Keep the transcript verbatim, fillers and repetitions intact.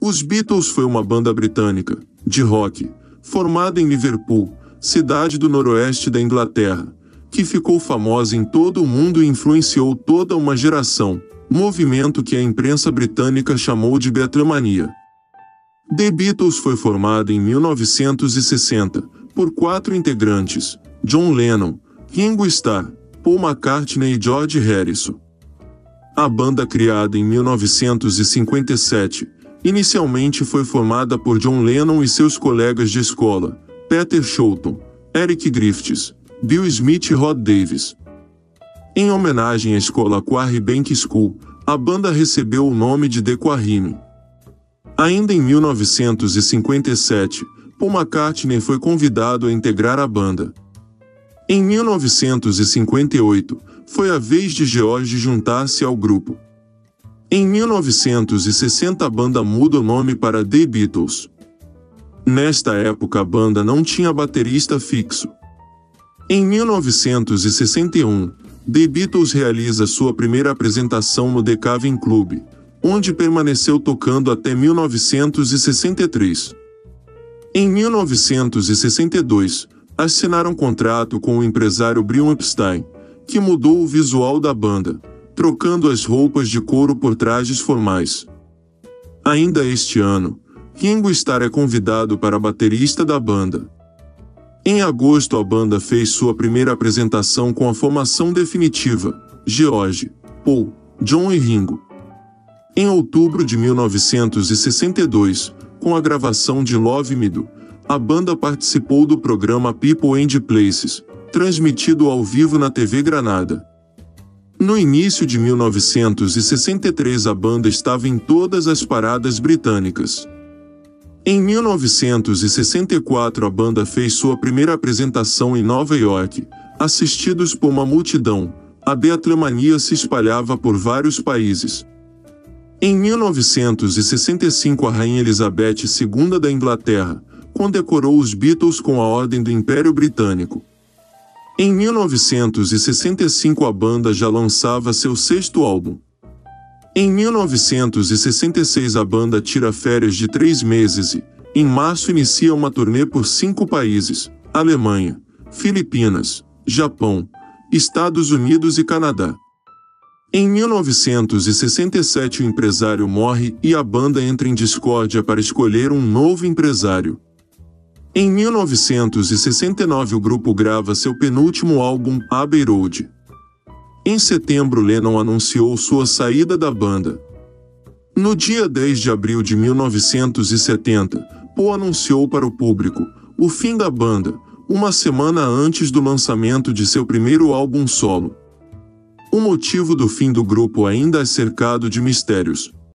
Os Beatles foi uma banda britânica, de rock, formada em Liverpool, cidade do noroeste da Inglaterra, que ficou famosa em todo o mundo e influenciou toda uma geração, movimento que a imprensa britânica chamou de Beatlemania. The Beatles foi formada em mil novecentos e sessenta, por quatro integrantes, John Lennon, Ringo Starr, Paul McCartney e George Harrison. A banda, criada em mil novecentos e cinquenta e sete, inicialmente foi formada por John Lennon e seus colegas de escola, Peter Sholton, Eric Griffiths, Bill Smith e Rod Davis. Em homenagem à escola Quarry Bank School, a banda recebeu o nome de The Quarrymen. Ainda em mil novecentos e cinquenta e sete, Paul McCartney foi convidado a integrar a banda. Em mil novecentos e cinquenta e oito, foi a vez de George juntar-se ao grupo. Em mil novecentos e sessenta, a banda muda o nome para The Beatles. Nesta época, a banda não tinha baterista fixo. Em mil novecentos e sessenta e um, The Beatles realiza sua primeira apresentação no The Cavern Club, onde permaneceu tocando até mil novecentos e sessenta e três. Em mil novecentos e sessenta e dois, assinaram contrato com o empresário Brian Epstein, que mudou o visual da banda, trocando as roupas de couro por trajes formais. Ainda este ano, Ringo Starr é convidado para baterista da banda. Em agosto, a banda fez sua primeira apresentação com a formação definitiva, George, Paul, John e Ringo. Em outubro de mil novecentos e sessenta e dois, com a gravação de Love Me Do, a banda participou do programa People and Places, transmitido ao vivo na T V Granada. No início de mil novecentos e sessenta e três, a banda estava em todas as paradas britânicas. Em mil novecentos e sessenta e quatro, a banda fez sua primeira apresentação em Nova York, assistidos por uma multidão. A Beatlemania se espalhava por vários países. Em mil novecentos e sessenta e cinco, a Rainha Elizabeth segunda da Inglaterra condecorou os Beatles com a Ordem do Império Britânico. Em mil novecentos e sessenta e cinco, a banda já lançava seu sexto álbum. Em mil novecentos e sessenta e seis, a banda tira férias de três meses e, em março, inicia uma turnê por cinco países: Alemanha, Filipinas, Japão, Estados Unidos e Canadá. Em mil novecentos e sessenta e sete, o empresário morre e a banda entra em discórdia para escolher um novo empresário. Em mil novecentos e sessenta e nove, o grupo grava seu penúltimo álbum, Abbey Road. Em setembro, Lennon anunciou sua saída da banda. No dia dez de abril de mil novecentos e setenta, Paul anunciou para o público o fim da banda, uma semana antes do lançamento de seu primeiro álbum solo. O motivo do fim do grupo ainda é cercado de mistérios,